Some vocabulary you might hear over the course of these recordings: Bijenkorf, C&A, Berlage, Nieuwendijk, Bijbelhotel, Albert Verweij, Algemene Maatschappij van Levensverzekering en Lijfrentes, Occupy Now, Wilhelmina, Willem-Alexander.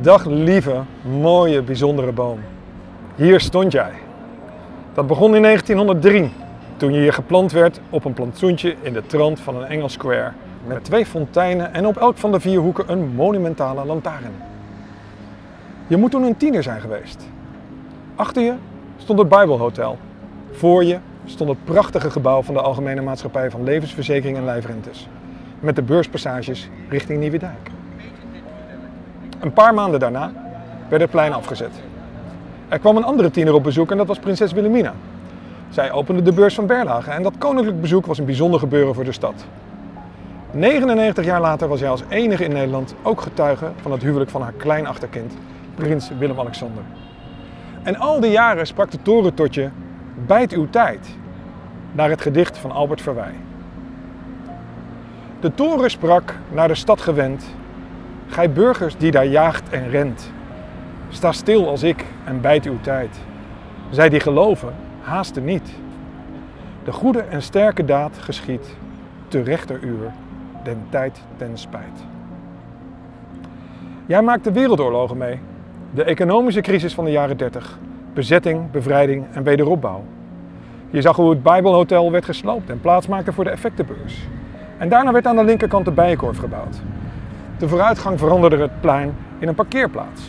Dag lieve, mooie, bijzondere boom. Hier stond jij. Dat begon in 1903, toen je hier geplant werd op een plantsoentje in de trant van een Engels square, met 2 fonteinen en op elk van de 4 hoeken een monumentale lantaarn. Je moet toen een tiener zijn geweest. Achter je stond het Bijbelhotel. Voor je stond het prachtige gebouw van de Algemene Maatschappij van Levensverzekering en Lijfrentes, met de beurspassages richting Nieuwendijk. Een paar maanden daarna werd het plein afgezet. Er kwam een andere tiener op bezoek en dat was prinses Wilhelmina. Zij opende de beurs van Berlage en dat koninklijk bezoek was een bijzonder gebeuren voor de stad. 99 jaar later was zij als enige in Nederland ook getuige van het huwelijk van haar kleinachterkind, prins Willem-Alexander. En al die jaren sprak de toren tot je, bijt uw tijd, naar het gedicht van Albert Verweij. De toren sprak, naar de stad gewend, gij burgers die daar jaagt en rent, sta stil als ik en bijt uw tijd. Zij die geloven, haasten niet. De goede en sterke daad geschiet, te rechter uur, den tijd ten spijt. Jij maakte wereldoorlogen mee, de economische crisis van de jaren 30, bezetting, bevrijding en wederopbouw. Je zag hoe het Bijbelhotel werd gesloopt en plaatsmaakte voor de effectenbeurs. En daarna werd aan de linkerkant de Bijenkorf gebouwd. De vooruitgang veranderde het plein in een parkeerplaats.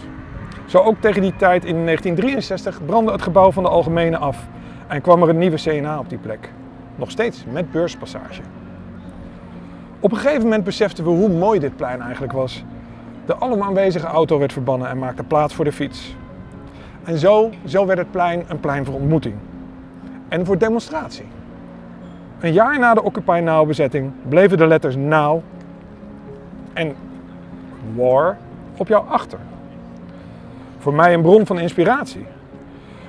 Zo ook tegen die tijd in 1963 brandde het gebouw van de Algemene af en kwam er een nieuwe C&A op die plek. Nog steeds met beurspassage. Op een gegeven moment beseften we hoe mooi dit plein eigenlijk was. De allemaal aanwezige auto werd verbannen en maakte plaats voor de fiets. En zo werd het plein een plein voor ontmoeting. En voor demonstratie. Een jaar na de Occupy Now bezetting bleven de letters NOW en war op jou achter. Voor mij een bron van inspiratie.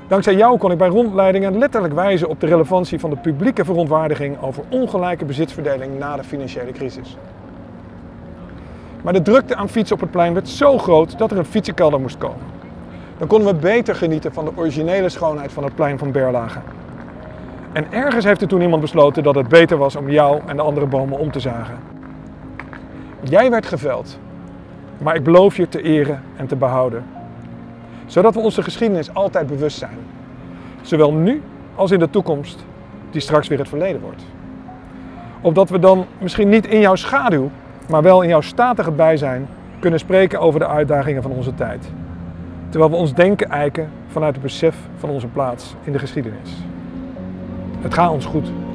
Dankzij jou kon ik bij rondleidingen letterlijk wijzen op de relevantie van de publieke verontwaardiging over ongelijke bezitsverdeling na de financiële crisis. Maar de drukte aan fietsen op het plein werd zo groot dat er een fietsenkelder moest komen. Dan konden we beter genieten van de originele schoonheid van het plein van Berlage. En ergens heeft er toen iemand besloten dat het beter was om jou en de andere bomen om te zagen. Jij werd geveld. Maar ik beloof je te eren en te behouden. Zodat we onze geschiedenis altijd bewust zijn. Zowel nu als in de toekomst, die straks weer het verleden wordt. Opdat we dan misschien niet in jouw schaduw, maar wel in jouw statige bijzijn kunnen spreken over de uitdagingen van onze tijd. Terwijl we ons denken eiken vanuit het besef van onze plaats in de geschiedenis. Het gaat ons goed.